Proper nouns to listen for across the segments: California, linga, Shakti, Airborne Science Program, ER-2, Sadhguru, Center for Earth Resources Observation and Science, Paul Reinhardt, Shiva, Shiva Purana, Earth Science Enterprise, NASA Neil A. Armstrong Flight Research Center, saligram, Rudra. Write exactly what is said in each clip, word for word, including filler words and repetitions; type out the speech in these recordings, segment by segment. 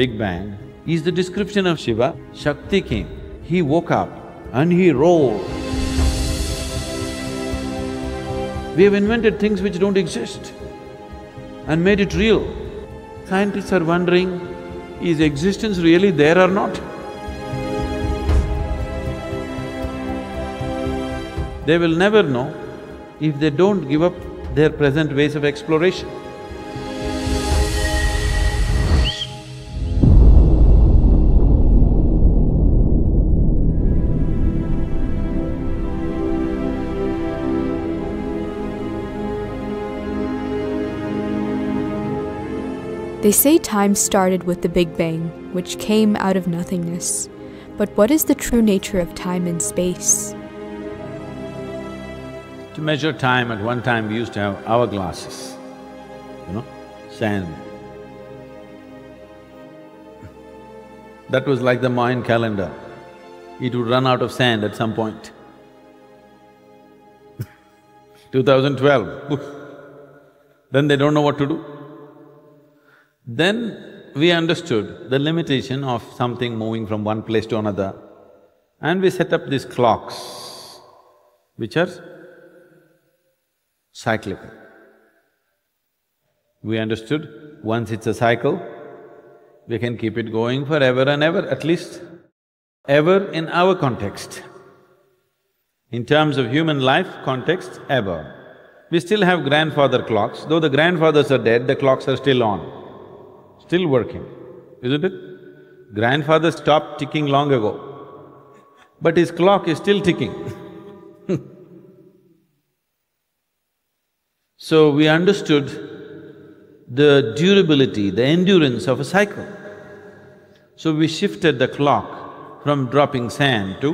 Big Bang is the description of Shiva. Shakti came, he woke up and he roared. We have invented things which don't exist and made it real. Scientists are wondering, is existence really there or not? They will never know if they don't give up their present ways of exploration. They say time started with the Big Bang, which came out of nothingness. But what is the true nature of time and space? To measure time, at one time we used to have hourglasses, you know, sand. That was like the Mayan calendar. It would run out of sand at some point. two thousand twelve, oof. Then they don't know what to do. Then we understood the limitation of something moving from one place to another, and we set up these clocks, which are cyclical. We understood once it's a cycle, we can keep it going forever and ever, at least ever in our context. In terms of human life context, ever. We still have grandfather clocks, though the grandfathers are dead, the clocks are still on. Still working, isn't it? Grandfather stopped ticking long ago, but his clock is still ticking. So we understood the durability, the endurance of a cycle. So we shifted the clock from dropping sand to…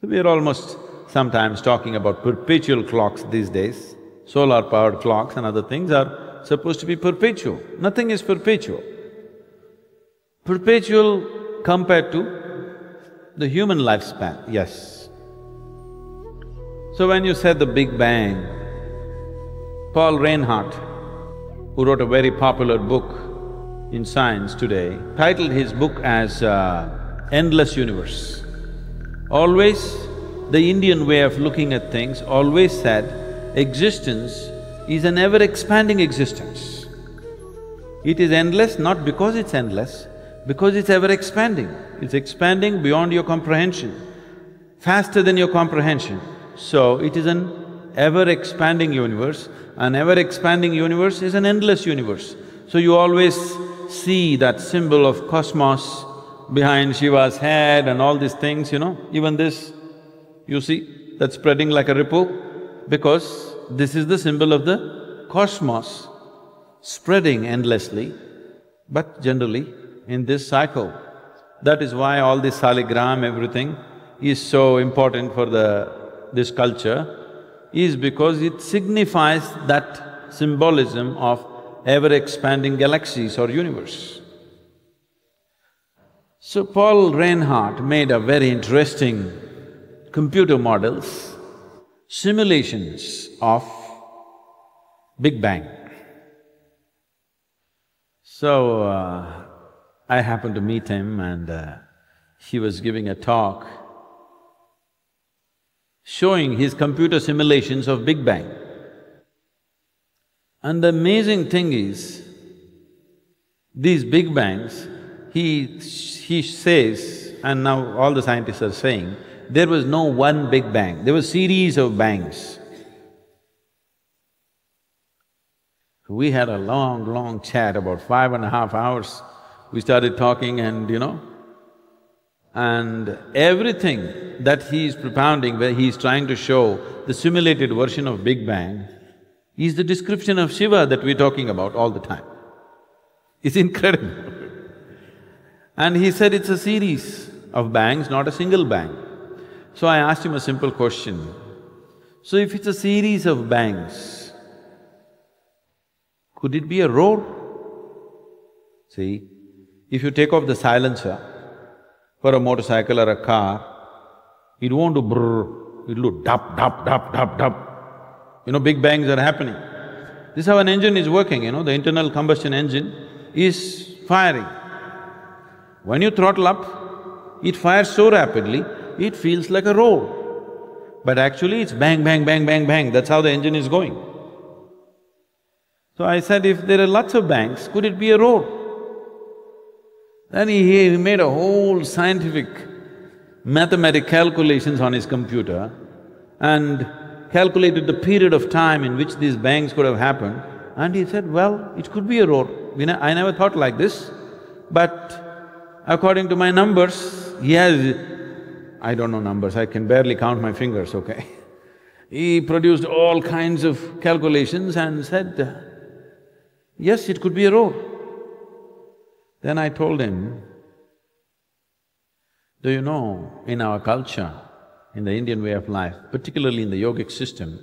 So we are almost sometimes talking about perpetual clocks these days. Solar-powered clocks and other things are supposed to be perpetual. Nothing is perpetual. Perpetual compared to the human lifespan, yes. So when you said the Big Bang, Paul Reinhardt, who wrote a very popular book in science today, titled his book as uh, Endless Universe. Always, the Indian way of looking at things always said, existence is an ever-expanding existence. It is endless not because it's endless, because it's ever-expanding. It's expanding beyond your comprehension, faster than your comprehension. So it is an ever-expanding universe. An ever-expanding universe is an endless universe. So you always see that symbol of cosmos behind Shiva's head and all these things, you know, even this, you see, that's spreading like a ripple. Because this is the symbol of the cosmos spreading endlessly, but generally in this cycle. That is why all this saligram, everything is so important for the… this culture, is because it signifies that symbolism of ever-expanding galaxies or universe. So Paul Reinhardt made a very interesting computer models, simulations of Big Bang. So, uh, I happened to meet him and uh, he was giving a talk showing his computer simulations of Big Bang. And the amazing thing is, these Big Bangs, he… he says, and now all the scientists are saying, there was no one Big Bang, there was a series of bangs. We had a long, long chat, about five and a half hours. We started talking and, you know, and everything that he is propounding, where he is trying to show the simulated version of Big Bang, is the description of Shiva that we're talking about all the time. It's incredible. And he said it's a series of bangs, not a single bang. So I asked him a simple question. So if it's a series of bangs, could it be a roar? See, if you take off the silencer for a motorcycle or a car, it won't do brrr, it'll do dap, dap, dap, dap, dap. You know, big bangs are happening. This is how an engine is working, you know, the internal combustion engine is firing. When you throttle up, it fires so rapidly, it feels like a roll. But actually it's bang, bang, bang, bang, bang, that's how the engine is going. So I said, if there are lots of bangs, could it be a road? Then he, he made a whole scientific mathematical calculations on his computer and calculated the period of time in which these bangs could have happened, and he said, well, it could be a road. We ne- I never thought like this, but according to my numbers, he has… I don't know numbers, I can barely count my fingers, okay? He produced all kinds of calculations and said, yes, it could be a road. Then I told him, do you know, in our culture, in the Indian way of life, particularly in the yogic system,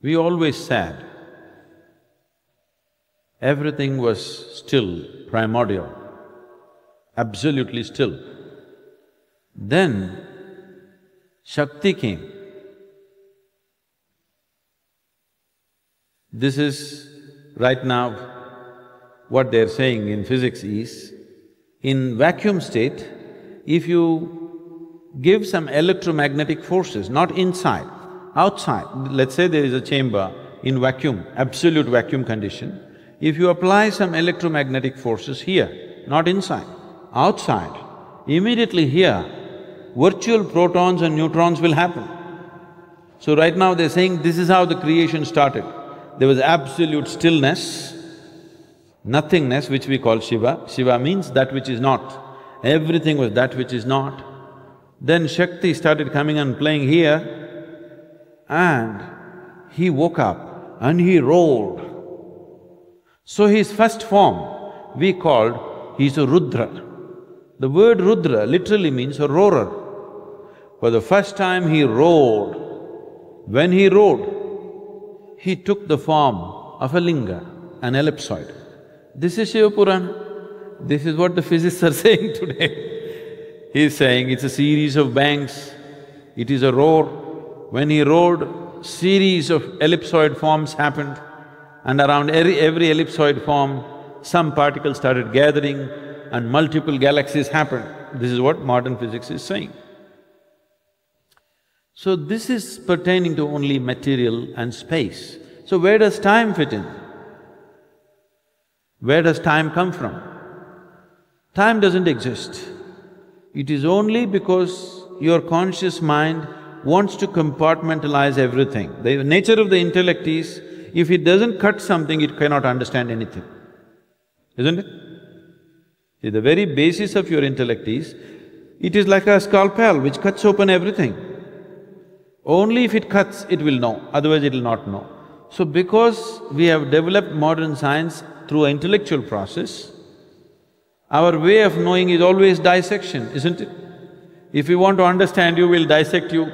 we always said everything was still, primordial, absolutely still. Then Shakti came. This is right now what they're saying in physics is, in vacuum state, if you give some electromagnetic forces, not inside, outside, let's say there is a chamber in vacuum, absolute vacuum condition, if you apply some electromagnetic forces here, not inside, outside, immediately here, virtual protons and neutrons will happen. So right now they're saying this is how the creation started. There was absolute stillness, nothingness, which we call Shiva. Shiva means that which is not. Everything was that which is not. Then Shakti started coming and playing here, and he woke up and he rolled. So his first form we called, he's a Rudra. The word Rudra literally means a roarer. For the first time he roared. When he roared, he took the form of a linga, an ellipsoid. This is Shiva Purana. This is what the physicists are saying today. He's saying it's a series of bangs, it is a roar. When he roared, series of ellipsoid forms happened, and around every, every ellipsoid form, some particles started gathering and multiple galaxies happened. This is what modern physics is saying. So this is pertaining to only material and space. So where does time fit in? Where does time come from? Time doesn't exist. It is only because your conscious mind wants to compartmentalize everything. The nature of the intellect is, if it doesn't cut something, it cannot understand anything, isn't it? See, the very basis of your intellect is, it is like a scalpel which cuts open everything. Only if it cuts, it will know, otherwise it will not know. So because we have developed modern science through an intellectual process, our way of knowing is always dissection, isn't it? If we want to understand you, we'll dissect you.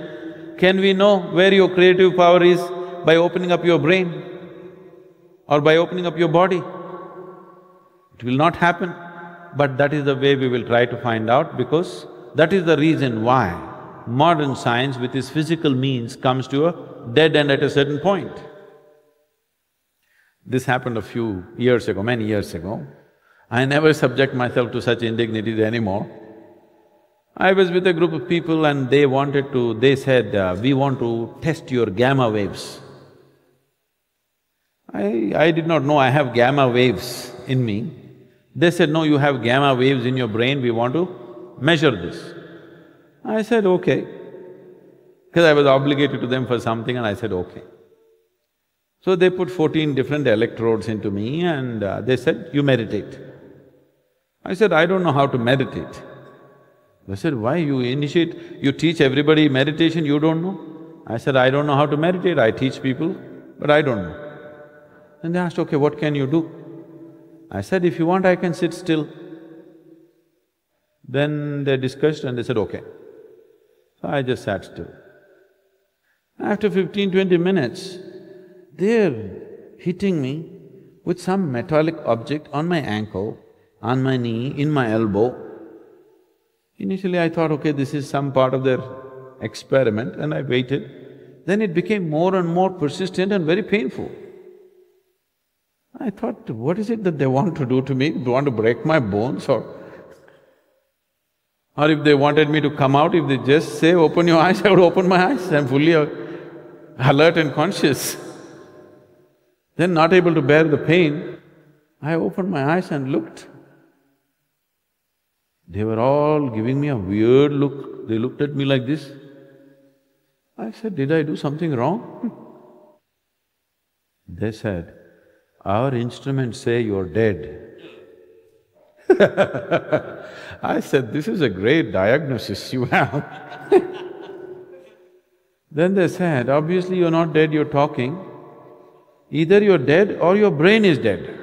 Can we know where your creative power is by opening up your brain or by opening up your body? It will not happen, but that is the way we will try to find out, because that is the reason why modern science with its physical means comes to a dead end at a certain point. This happened a few years ago, many years ago. I never subject myself to such indignities anymore. I was with a group of people and they wanted to… they said, uh, we want to test your gamma waves. I… I did not know I have gamma waves in me. They said, no, you have gamma waves in your brain, we want to measure this. I said, okay, because I was obligated to them for something and I said, okay. So they put fourteen different electrodes into me and uh, they said, you meditate. I said, I don't know how to meditate. They said, why you initiate, you teach everybody meditation, you don't know? I said, I don't know how to meditate, I teach people, but I don't know. And they asked, okay, what can you do? I said, if you want, I can sit still. Then they discussed and they said, okay. So I just sat still. After fifteen, twenty minutes, they're hitting me with some metallic object on my ankle, on my knee, in my elbow. Initially I thought, okay, this is some part of their experiment, and I waited. Then it became more and more persistent and very painful. I thought, what is it that they want to do to me? They want to break my bones or… or if they wanted me to come out, if they just say, open your eyes, I would open my eyes, I'm fully alert and conscious. Then not able to bear the pain, I opened my eyes and looked. They were all giving me a weird look, they looked at me like this. I said, did I do something wrong? They said, our instruments say you're dead. I said, this is a great diagnosis you have. Then they said, obviously you're not dead, you're talking. Either you're dead or your brain is dead.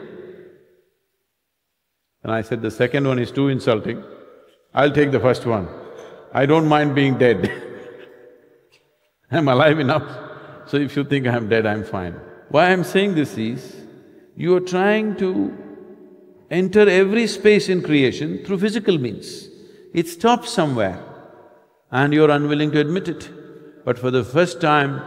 And I said, the second one is too insulting. I'll take the first one. I don't mind being dead. I'm alive enough, so if you think I'm dead, I'm fine. Why I'm saying this is, you are trying to enter every space in creation through physical means. It stops somewhere and you're unwilling to admit it. But for the first time,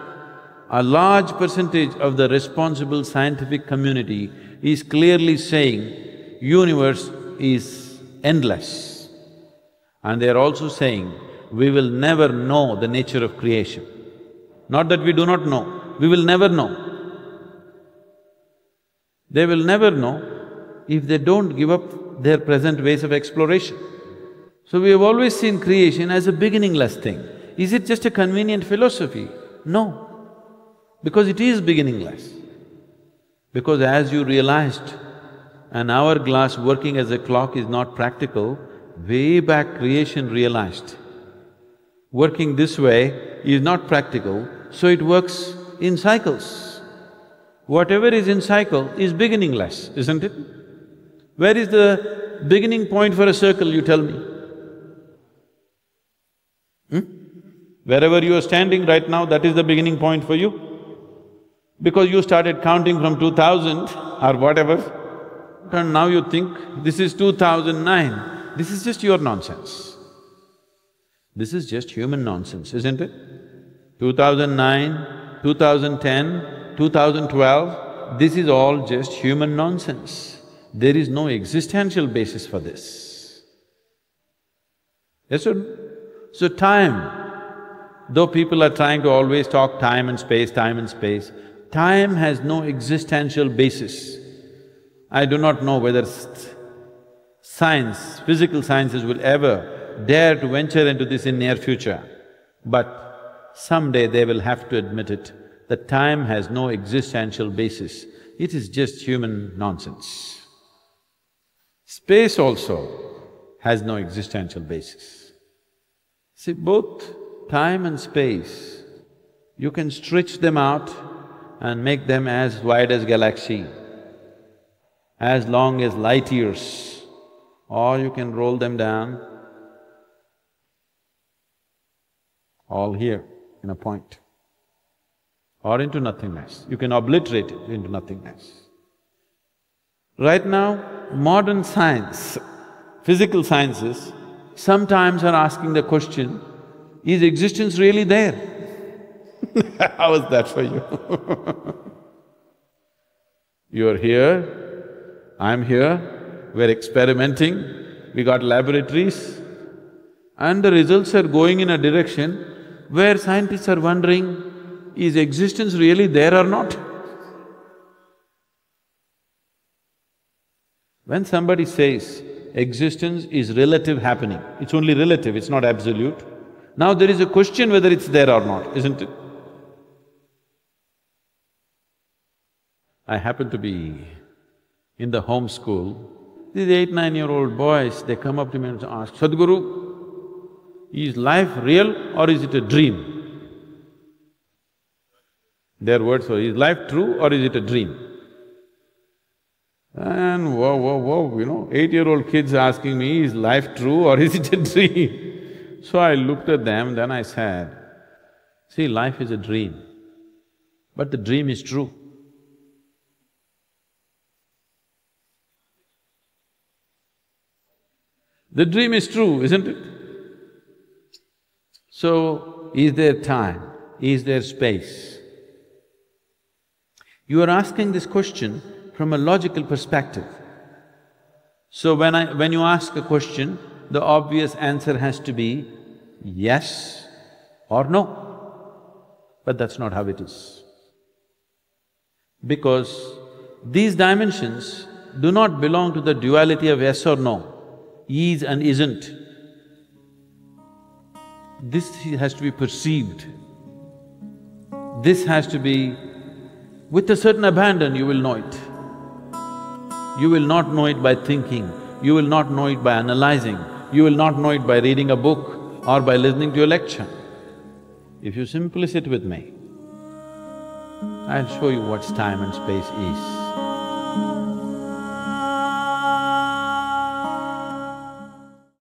a large percentage of the responsible scientific community is clearly saying, universe is endless. And they're also saying, we will never know the nature of creation. Not that we do not know, we will never know. They will never know if they don't give up their present ways of exploration. So we have always seen creation as a beginningless thing. Is it just a convenient philosophy? No, because it is beginningless. Because as you realized, an hourglass working as a clock is not practical, way back creation realized. Working this way is not practical, so it works in cycles. Whatever is in cycle is beginningless, isn't it? Where is the beginning point for a circle, you tell me? Hmm? Wherever you are standing right now, that is the beginning point for you. Because you started counting from two thousand or whatever, and now you think, this is two thousand nine. This is just your nonsense. This is just human nonsense, isn't it? Two thousand nine, two thousand ten, two thousand twelve, this is all just human nonsense. There is no existential basis for this. Yes or no? So time, though people are trying to always talk time and space, time and space, time has no existential basis. I do not know whether science, physical sciences will ever dare to venture into this in near future, but someday they will have to admit it, that time has no existential basis, it is just human nonsense. Space also has no existential basis. See, both time and space, you can stretch them out and make them as wide as galaxy, as long as light years, or you can roll them down, all here in a point. Or into nothingness. You can obliterate it into nothingness. Right now, modern science, physical sciences, sometimes are asking the question, is existence really there? How is that for you? You're here, I'm here, we're experimenting, we got laboratories, and the results are going in a direction where scientists are wondering, is existence really there or not? When somebody says, existence is relative happening, it's only relative, it's not absolute. Now there is a question whether it's there or not, isn't it? I happened to be in the home school, these eight, nine-year-old boys, they come up to me and ask, Sadhguru, is life real or is it a dream? Their words were, is life true or is it a dream? And whoa, whoa, whoa, you know, eight-year-old kids asking me, is life true or is it a dream? So I looked at them, then I said, see, life is a dream, but the dream is true. The dream is true, isn't it? So, is there time? Is there space? You are asking this question, from a logical perspective. So when I… when you ask a question, the obvious answer has to be yes or no. But that's not how it is. Because these dimensions do not belong to the duality of yes or no, is and isn't. This has to be perceived. This has to be… with a certain abandon, you will know it. You will not know it by thinking, you will not know it by analyzing, you will not know it by reading a book or by listening to a lecture. If you simply sit with me, I'll show you what time and space is.